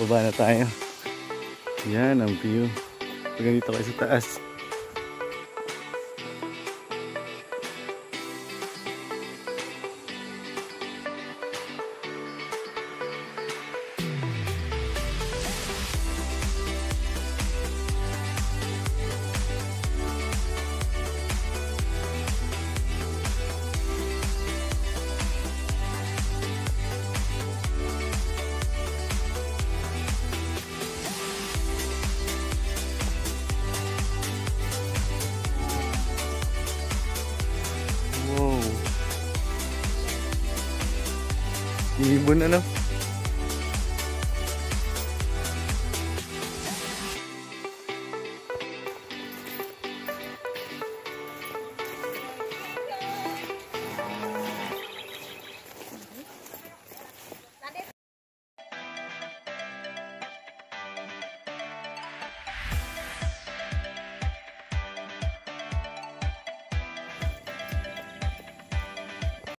Baba na tayo. Yan ang view. Ganito kayo sa taas. Ibon ano?